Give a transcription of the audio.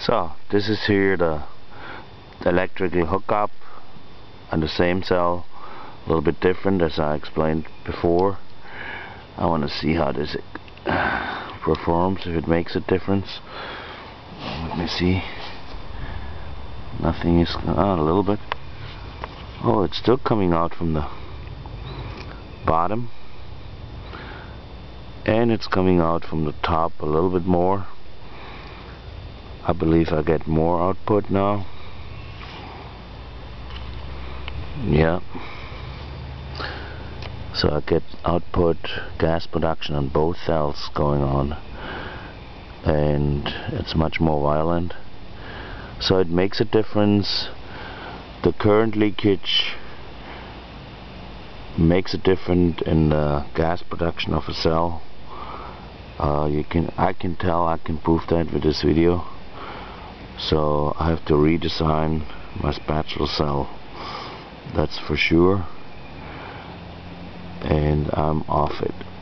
So this is here the electrical hookup and the same cell, a little bit different as I explained before. I want to see how this performs, if it makes a difference. Let me see. Nothing is a little bit. Oh, it's still coming out from the bottom, and it's coming out from the top a little bit more. I believe I get more output now. Yeah, so I get output gas production on both cells going on, and it's much more violent, so it makes a difference. The current leakage makes a difference in the gas production of a cell. I can prove that with this video. So I have to redesign my spatular cell, that's for sure, and I'm off it.